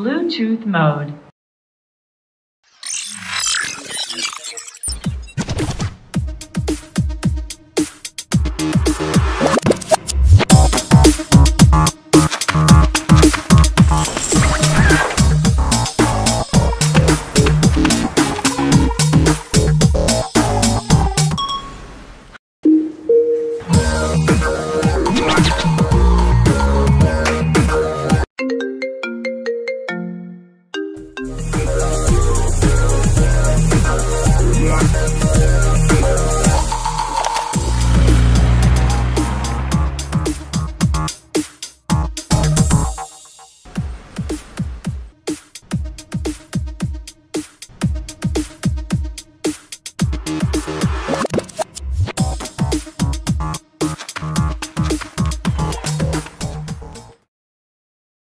Bluetooth mode.